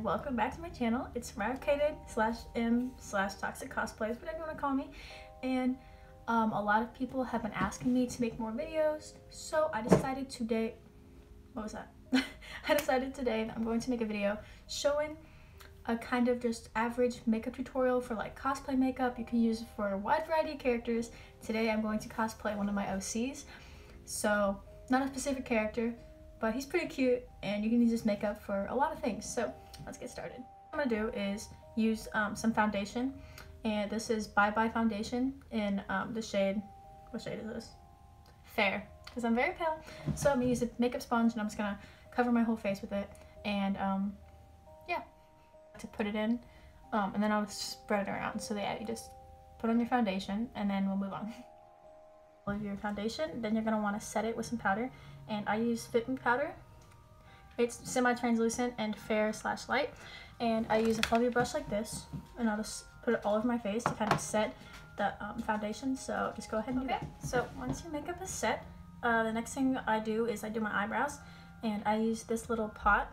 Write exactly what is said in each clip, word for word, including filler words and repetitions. and welcome back to my channel. It's RavKid slash M slash Toxic Cosplays, whatever you want to call me. And um, a lot of people have been asking me to make more videos, so I decided today, what was that? I decided today that I'm going to make a video showing a kind of just average makeup tutorial for like cosplay makeup. You can use it for a wide variety of characters. Today I'm going to cosplay one of my O Cs. So not a specific character, but he's pretty cute and you can use this makeup for a lot of things. So let's get started. What I'm gonna do is use um, some foundation, and this is Bye Bye Foundation in um, the shade, what shade is this? Fair, because I'm very pale. So I'm gonna use a makeup sponge and I'm just gonna cover my whole face with it, and um, yeah, to put it in, um, and then I'll spread it around. So yeah, you just put on your foundation and then we'll move on. Of your foundation, then you're going to want to set it with some powder, and I use Fit Me powder. It's semi-translucent and fair slash light, and I use a fluffy brush like this, and I'll just put it all over my face to kind of set the um, foundation. So just go ahead and okay. do that. So once your makeup is set, uh, the next thing I do is I do my eyebrows, and I use this little pot.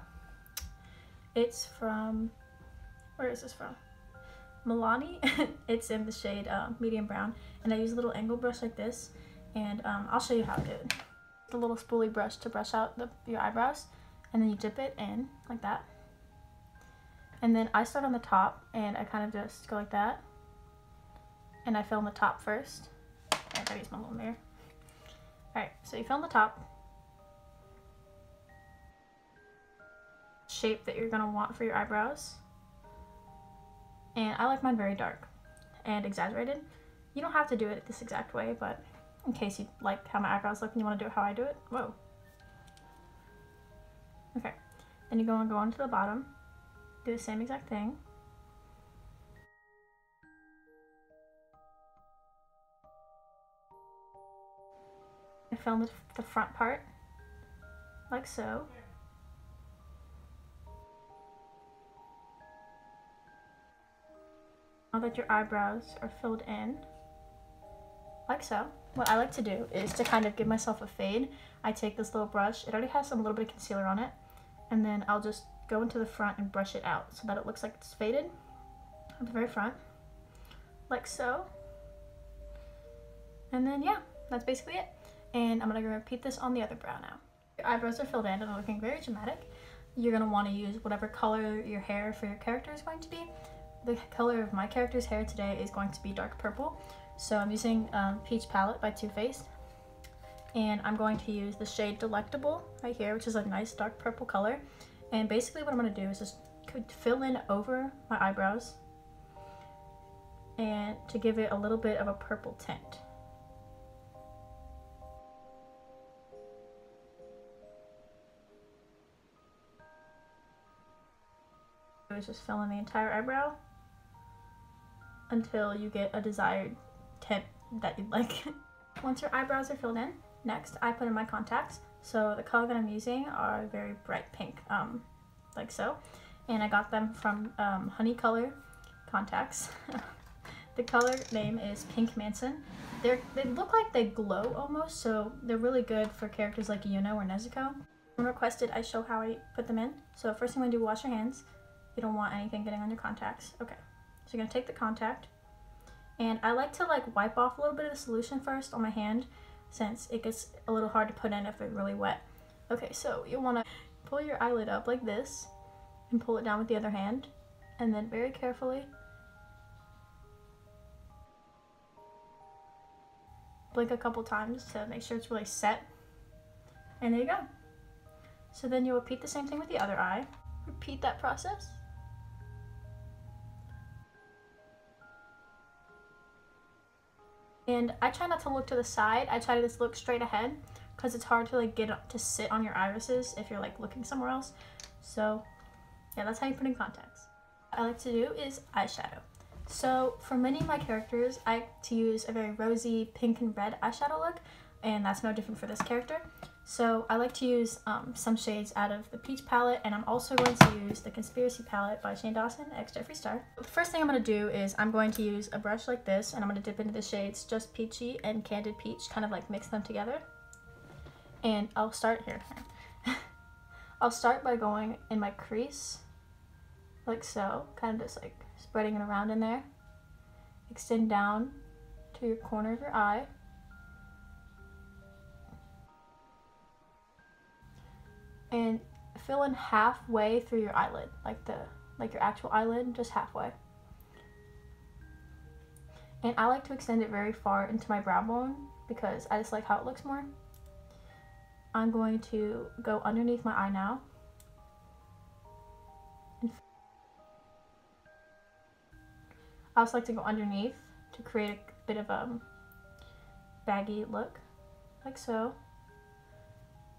It's from, where is this from? Milani. It's in the shade uh, medium brown, and I use a little angle brush like this, and um, I'll show you how to do it. The little spoolie brush to brush out the, your eyebrows, and then you dip it in like that, and then I start on the top and I kind of just go like that, and I film the top first. I gotta use my little mirror. Alright, so you film the top shape that you're gonna want for your eyebrows. And I like mine very dark and exaggerated. You don't have to do it this exact way, but in case you like how my eyebrows look and you want to do it how I do it. Whoa. Okay. Then you're going to go on to the bottom. Do the same exact thing. I filmed the front part, like so. Now that your eyebrows are filled in, like so, what I like to do is to kind of give myself a fade. I take this little brush, it already has some little bit of concealer on it, and then I'll just go into the front and brush it out so that it looks like it's faded at the very front, like so. And then yeah, that's basically it. And I'm going to repeat this on the other brow now. Your eyebrows are filled in and they're looking very dramatic. You're going to want to use whatever color your hair for your character is going to be. The color of my character's hair today is going to be dark purple, so I'm using um, Peach Palette by Too Faced, and I'm going to use the shade Delectable right here, which is a nice dark purple color. And basically what I'm going to do is just fill in over my eyebrows and to give it a little bit of a purple tint. Is just fill in the entire eyebrow until you get a desired tint that you'd like. Once your eyebrows are filled in, next I put in my contacts. So the color that I'm using are very bright pink, um, like so. And I got them from um, Honey Color Contacts. The color name is Pink Manson. They're, they look like they glow almost, so they're really good for characters like Yuno or Nezuko. When requested, I show how I put them in. So first thing I'm going to do, wash your hands. You don't want anything getting on your contacts. Okay, so you're gonna take the contact, and I like to like wipe off a little bit of the solution first on my hand, since it gets a little hard to put in if it's really wet. Okay, so you want to pull your eyelid up like this and pull it down with the other hand, and then very carefully blink a couple times to make sure it's really set, and there you go. So then you'll repeat the same thing with the other eye. Repeat that process. And I try not to look to the side, I try to just look straight ahead, because it's hard to like get up to sit on your irises if you're like looking somewhere else. So yeah, that's how you put in contacts. What I like to do is eyeshadow. So for many of my characters, I like to use a very rosy pink and red eyeshadow look, and that's no different for this character. So I like to use um, some shades out of the Peach Palette, and I'm also going to use the Conspiracy Palette by Shane Dawson, ex Jeffree Star. The first thing I'm going to do is I'm going to use a brush like this, and I'm going to dip into the shades Just Peachy and Candid Peach, kind of like mix them together. And I'll start here. I'll start by going in my crease like so, kind of just like spreading it around in there. Extend down to your corner of your eye. And fill in halfway through your eyelid, like the like your actual eyelid, just halfway. And I like to extend it very far into my brow bone because I just like how it looks more. I'm going to go underneath my eye now. I also like to go underneath to create a bit of a baggy look, like so.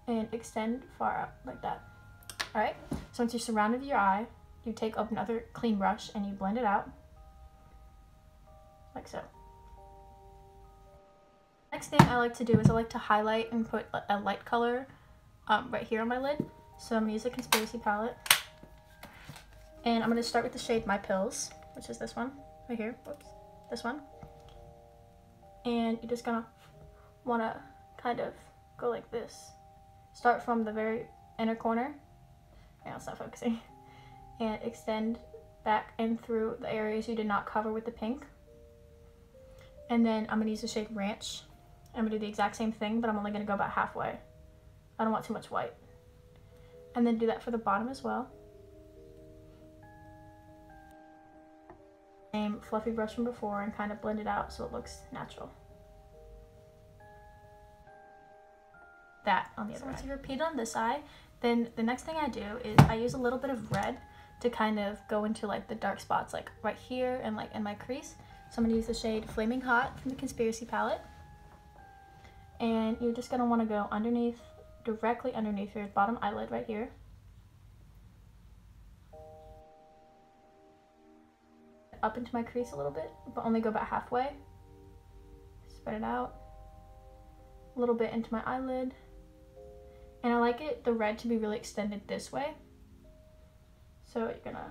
And extend far out, like that. Alright, so once you're surrounded with your eye, you take up another clean brush and you blend it out, like so. Next thing I like to do is I like to highlight and put a light color um, right here on my lid. So I'm going to use a Conspiracy palette. And I'm going to start with the shade My Pills, which is this one, right here, whoops, this one. And you're just going to want to kind of go like this. Start from the very inner corner, and I'll stop focusing, and extend back and through the areas you did not cover with the pink. And then I'm going to use the shade Ranch. I'm going to do the exact same thing, but I'm only going to go about halfway. I don't want too much white. And then do that for the bottom as well. Same fluffy brush from before and kind of blend it out so it looks natural. That on the other side. So once you repeat on this eye, then the next thing I do is I use a little bit of red to kind of go into like the dark spots, like right here and like in my crease. So I'm going to use the shade Flaming Hot from the Conspiracy palette. And you're just going to want to go underneath, directly underneath your bottom eyelid right here. Up into my crease a little bit, but only go about halfway. Spread it out. A little bit into my eyelid. And I like it, the red to be really extended this way. So you're gonna...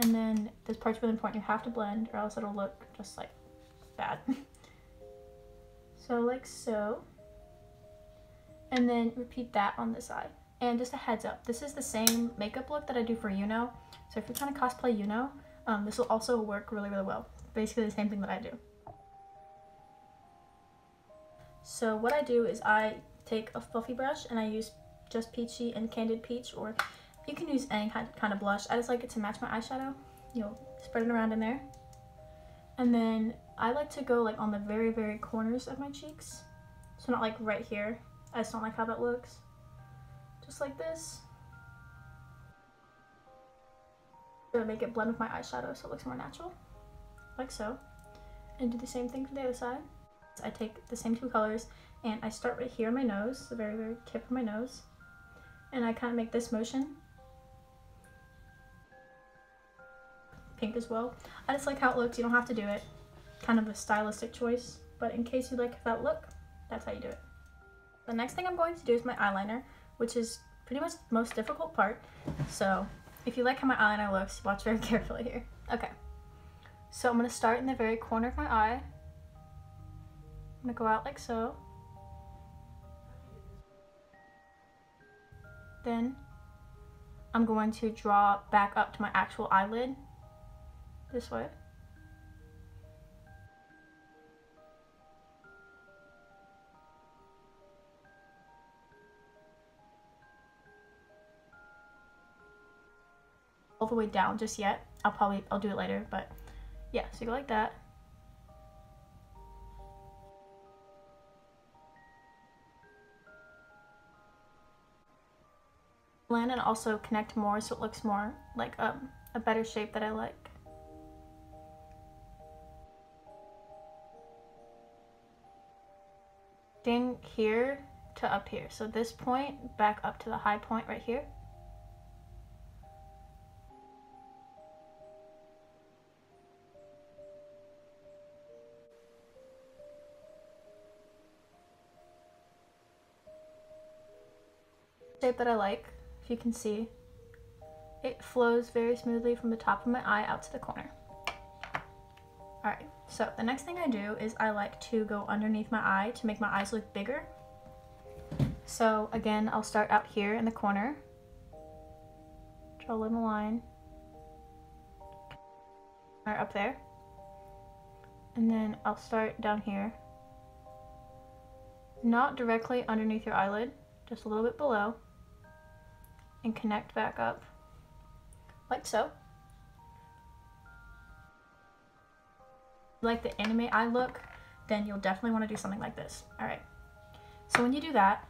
And then this part's really important, you have to blend or else it'll look just like bad. So like so. And then repeat that on this side. And just a heads up, this is the same makeup look that I do for Yuno. So if you're trying to cosplay Yuno, um, this will also work really, really well. Basically the same thing that I do. So what I do is I take a fluffy brush and I use Just Peachy and Candid Peach, or you can use any kind of blush. I just like it to match my eyeshadow. You'll spread it around in there. And then I like to go like on the very, very corners of my cheeks. So not like right here. I just don't like how that looks. Just like this. I'm gonna make it blend with my eyeshadow so it looks more natural. Like so. And do the same thing for the other side. I take the same two colors and I start right here on my nose, the very, very tip of my nose, and I kind of make this motion. Pink as well. I just like how it looks. You don't have to do it. Kind of a stylistic choice, but in case you like that look, that's how you do it. The next thing I'm going to do is my eyeliner, which is pretty much the most difficult part. So if you like how my eyeliner looks, watch very carefully here. Okay. So I'm going to start in the very corner of my eye. I'm gonna go out like so. Then I'm going to draw back up to my actual eyelid this way. All the way down just yet. I'll probably I'll do it later, but yeah, so you go like that. And also connect more so it looks more like um, a better shape that I like. Getting here to up here, so this point back up to the high point right here. Shape that I like. If you can see, it flows very smoothly from the top of my eye out to the corner. Alright, so the next thing I do is I like to go underneath my eye to make my eyes look bigger. So again, I'll start out here in the corner Draw a little line right up there, and then I'll start down here, not directly underneath your eyelid, just a little bit below, and connect back up like so. Like the anime eye look, then you'll definitely want to do something like this. All right, so when you do that,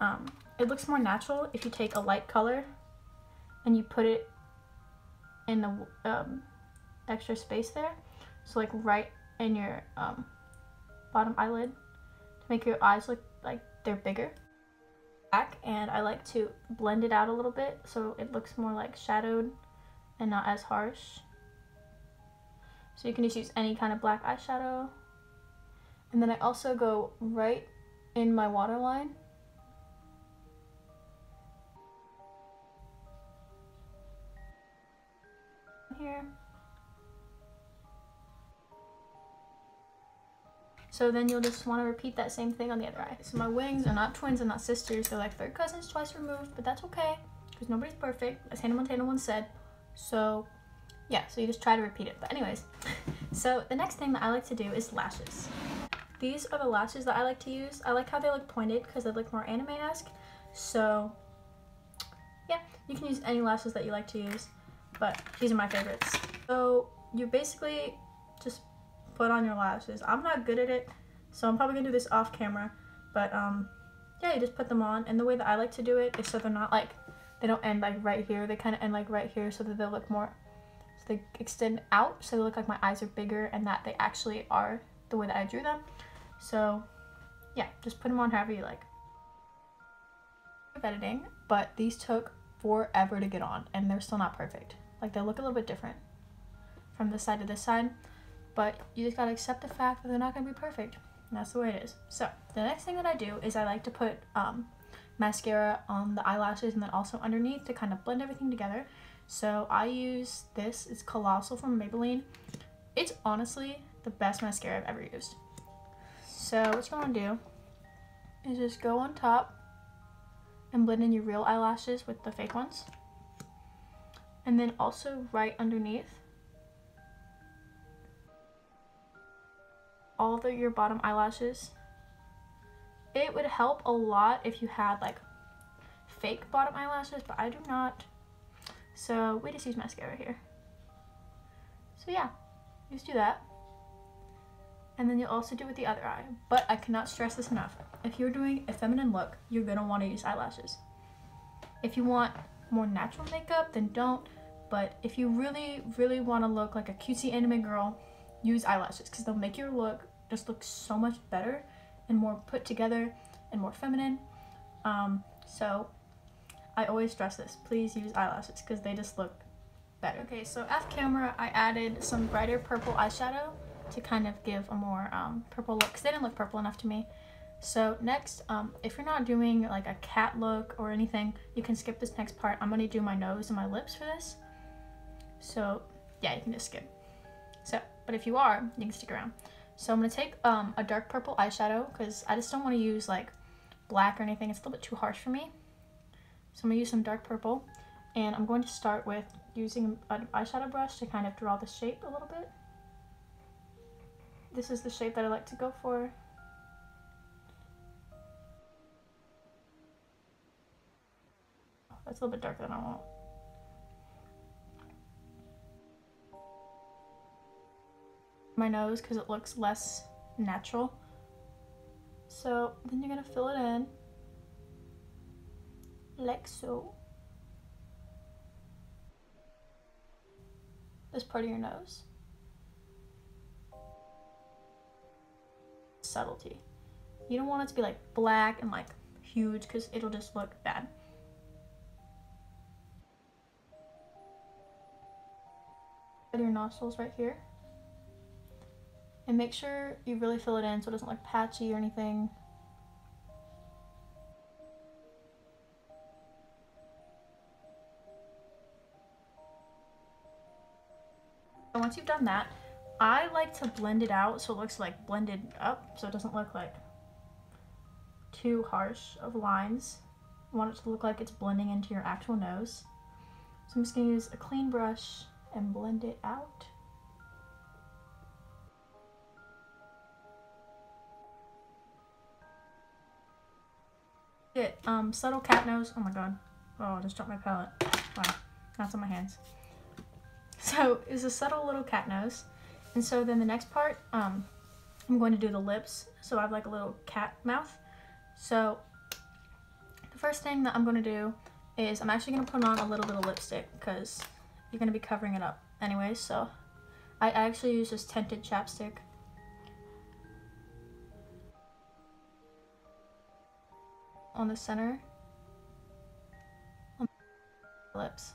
um, it looks more natural if you take a light color and you put it in the um, extra space there, so like right in your um, bottom eyelid, to make your eyes look like they're bigger. Back, and I like to blend it out a little bit so it looks more like shadowed and not as harsh. So you can just use any kind of black eyeshadow. And then I also go right in my waterline. Here. So then you'll just want to repeat that same thing on the other eye. So my wings are not twins and not sisters, they're like third cousins twice removed, but that's okay, because nobody's perfect, as Hannah Montana once said. So yeah, so you just try to repeat it. But anyways, so the next thing that I like to do is lashes. These are the lashes that I like to use. I like how they look pointed because they look more anime-esque. So yeah, you can use any lashes that you like to use, but these are my favorites. So you basically just put on your lashes. I'm not good at it, so I'm probably gonna do this off camera, but um yeah, you just put them on, and the way that I like to do it is so they're not like, they don't end like right here, they kind of end like right here, so that they look more, so they extend out, so they look like my eyes are bigger and that they actually are the way that I drew them. So yeah, just put them on however you like. Editing, but these took forever to get on and they're still not perfect. Like, they look a little bit different from this side to this side, but you just gotta accept the fact that they're not gonna be perfect, and that's the way it is. So the next thing that I do is I like to put um, mascara on the eyelashes and then also underneath to kind of blend everything together. So I use this, it's Colossal from Maybelline. It's honestly the best mascara I've ever used. So what you wanna do is just go on top and blend in your real eyelashes with the fake ones. And then also right underneath all of your bottom eyelashes. It would help a lot if you had like fake bottom eyelashes, but I do not, so we just use mascara here. So yeah, you just do that, and then you'll also do with the other eye. But I cannot stress this enough, if you're doing a feminine look, you're gonna want to use eyelashes. If you want more natural makeup, then don't, but if you really really want to look like a cutesy anime girl, use eyelashes, because they'll make your look just look so much better and more put together and more feminine. Um, so I always stress this, please use eyelashes because they just look better. Okay, so off camera I added some brighter purple eyeshadow to kind of give a more um, purple look, because they didn't look purple enough to me. So next, um, if you're not doing like a cat look or anything, you can skip this next part. I'm going to do my nose and my lips for this. So yeah, you can just skip. So, but if you are, you can stick around. So I'm going to take um, a dark purple eyeshadow, because I just don't want to use like black or anything. It's a little bit too harsh for me. So I'm going to use some dark purple, and I'm going to start with using an eyeshadow brush to kind of draw the shape a little bit. This is the shape that I like to go for. That's a little bit darker than I want. My nose, because it looks less natural. So then you're gonna fill it in like so, this part of your nose. Subtlety, you don't want it to be like black and like huge, because it'll just look bad. Your nostrils right here, and make sure you really fill it in so it doesn't look patchy or anything. And once you've done that, I like to blend it out so it looks like blended up, so it doesn't look like too harsh of lines. I want it to look like it's blending into your actual nose. So I'm just going to use a clean brush and blend it out. It, um, subtle cat nose. Oh my god. Oh, I just dropped my palette. Wow. That's on my hands. So it's a subtle little cat nose. And so then the next part, um, I'm going to do the lips. So I have like a little cat mouth. So the first thing that I'm going to do is I'm actually going to put on a little bit of lipstick because you're going to be covering it up anyway. So I, I actually use this tinted chapstick. On the center. On the lips.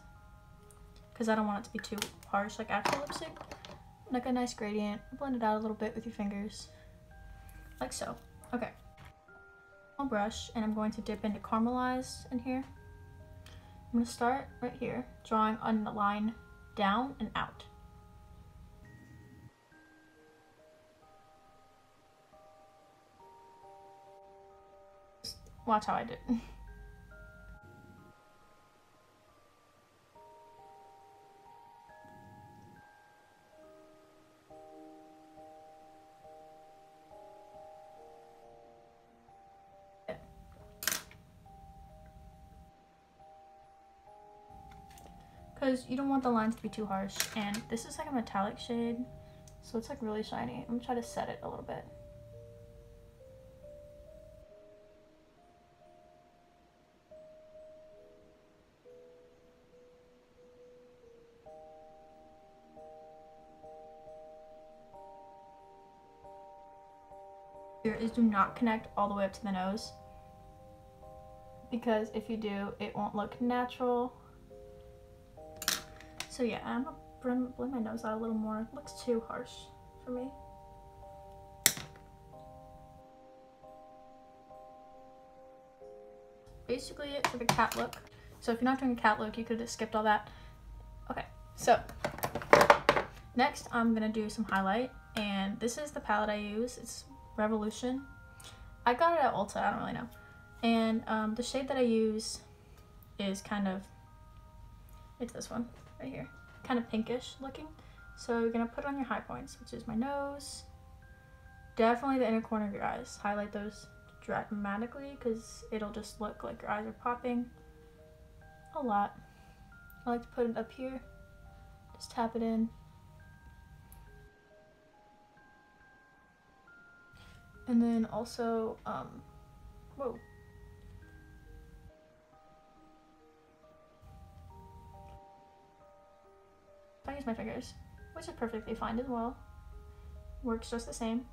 Because I don't want it to be too harsh like actual lipstick. Like a nice gradient. Blend it out a little bit with your fingers. Like so. Okay. I'll brush and I'm going to dip into Caramelized in here. I'm going to start right here. Drawing on the line down and out. Watch how I did. Because you don't want the lines to be too harsh. And this is like a metallic shade. So it's like really shiny. I'm going to try to set it a little bit. Is do not connect all the way up to the nose, because if you do it won't look natural. So yeah, I'm gonna blend my nose out a little more. It looks too harsh for me. Basically it for the cat look. So if you're not doing a cat look you could have skipped all that. Okay, so next I'm gonna do some highlight, and this is the palette I use. It's Revolution. I got it at Ulta, I don't really know. And um, the shade that I use is kind of, it's this one right here, kind of pinkish looking. So you're going to put on your high points, which is my nose, definitely the inner corner of your eyes. Highlight those dramatically because it'll just look like your eyes are popping a lot. I like to put it up here, just tap it in. And then also, um, whoa. I use my fingers, which is perfectly fine as well. Works just the same.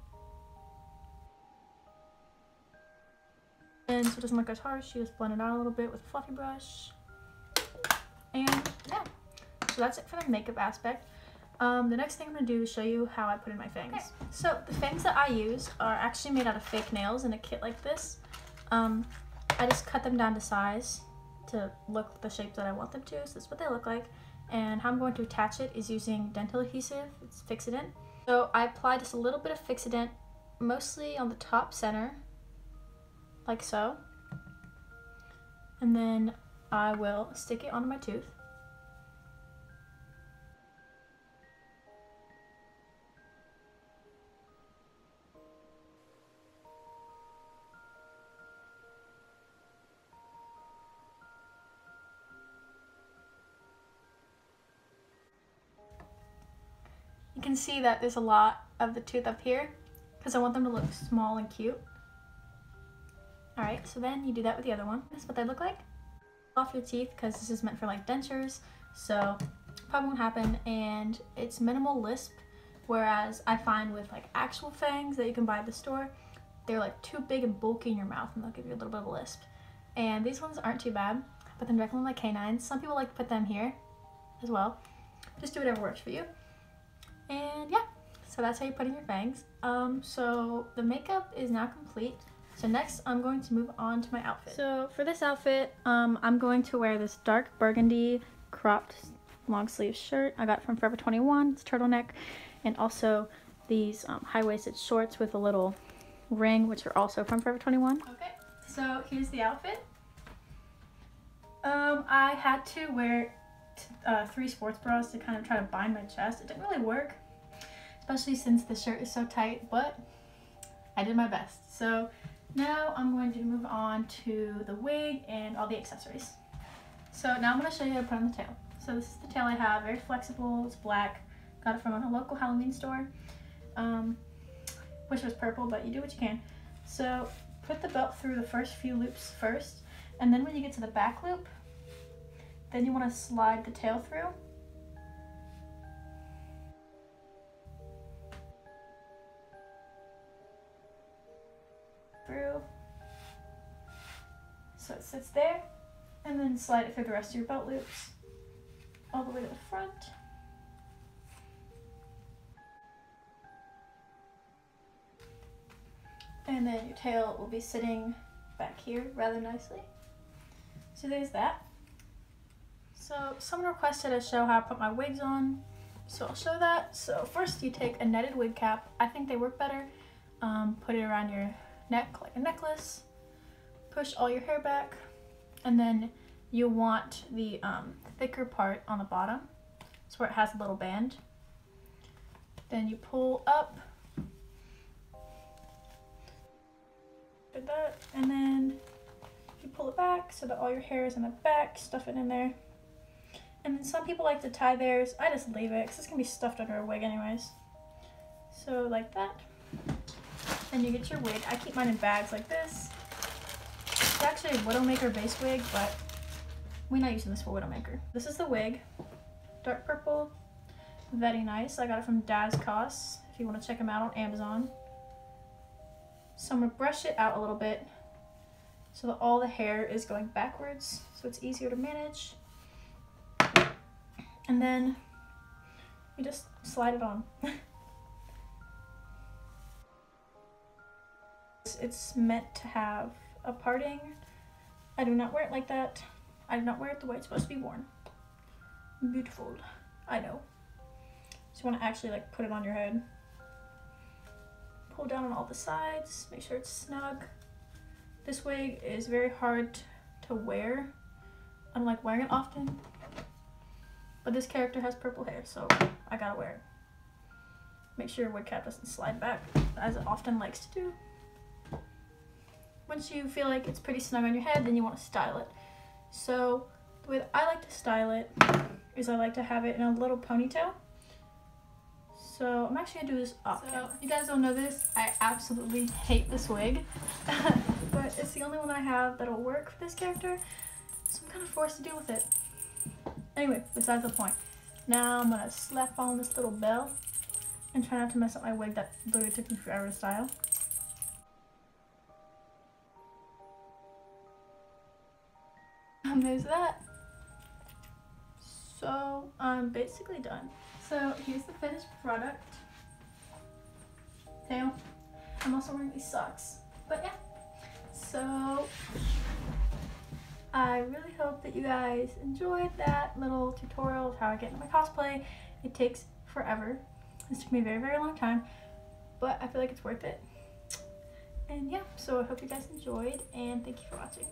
And so it doesn't look as harsh, you just blend it out a little bit with a fluffy brush. And yeah, so that's it for the makeup aspect. Um, the next thing I'm going to do is show you how I put in my fangs. Okay. So the fangs that I use are actually made out of fake nails in a kit like this. Um, I just cut them down to size to look the shape that I want them to, so that's what they look like. And how I'm going to attach it is using dental adhesive, it's Fixodent. So I apply just a little bit of Fixodent, mostly on the top center, like so. And then I will stick it onto my tooth. Can see that there's a lot of the tooth up here because I want them to look small and cute. Alright, so then you do that with the other one. That's what they look like. Off your teeth because this is meant for like dentures, so probably won't happen. And it's minimal lisp, whereas I find with like actual fangs that you can buy at the store, they're like too big and bulky in your mouth and they'll give you a little bit of a lisp. And these ones aren't too bad. I put them directly on my canines. Some people like to put them here as well. Just do whatever works for you. And yeah, so that's how you put in your bangs. Um, so the makeup is now complete. So next I'm going to move on to my outfit. So for this outfit, um, I'm going to wear this dark burgundy cropped long sleeve shirt I got from Forever twenty-one. It's turtleneck, and also these um, high-waisted shorts with a little ring, which are also from Forever twenty-one. Okay, so here's the outfit. Um, I had to wear uh, three sports bras to kind of try to bind my chest. It didn't really work, especially since the shirt is so tight, but I did my best. So now I'm going to move on to the wig and all the accessories. So now I'm going to show you how to put on the tail. So this is the tail I have, very flexible, it's black. Got it from a local Halloween store. Um, wish it was purple, but you do what you can. So put the belt through the first few loops first, and then when you get to the back loop, then you want to slide the tail through. Through. So it sits there, and then slide it through the rest of your belt loops, all the way to the front. And then your tail will be sitting back here rather nicely. So there's that. So someone requested I show how I put my wigs on, so I'll show that. So first you take a netted wig cap. I think they work better. Um, put it around your neck like a necklace. Push all your hair back, and then you want the um, thicker part on the bottom. It's where it has a little band. Then you pull up. Did that, and then you pull it back so that all your hair is in the back, stuff it in there. And then some people like to tie theirs. I just leave it because it's going to be stuffed under a wig anyways. So like that. And you get your wig. I keep mine in bags like this. It's actually a Widowmaker base wig, but we're not using this for Widowmaker. This is the wig. Dark purple. Very nice. I got it from Daz Cos if you want to check them out on Amazon. So I'm going to brush it out a little bit so that all the hair is going backwards so it's easier to manage. And then you just slide it on. It's meant to have a parting. I do not wear it like that. I do not wear it the way it's supposed to be worn. Beautiful. I know. So you want to actually like put it on your head. Pull down on all the sides, make sure it's snug. This wig is very hard to wear. I don't like wearing it often, but this character has purple hair, so I gotta wear it. Make sure your wig cap doesn't slide back, as it often likes to do. Once you feel like it's pretty snug on your head, then you want to style it. So the way that I like to style it is I like to have it in a little ponytail. So I'm actually gonna do this off camera. So if you guys don't know this, I absolutely hate this wig, but it's the only one I have that'll work for this character, so I'm kind of forced to deal with it. Anyway, besides the point. Now I'm gonna slap on this little bell and try not to mess up my wig that literally took me forever to style. And there's that. So I'm basically done. So here's the finished product. Now, I'm also wearing these socks. But yeah, so I really hope that you guys enjoyed that little tutorial of how I get into my cosplay. It takes forever. This took me a very, very long time, but I feel like it's worth it. And yeah, so I hope you guys enjoyed, and thank you for watching.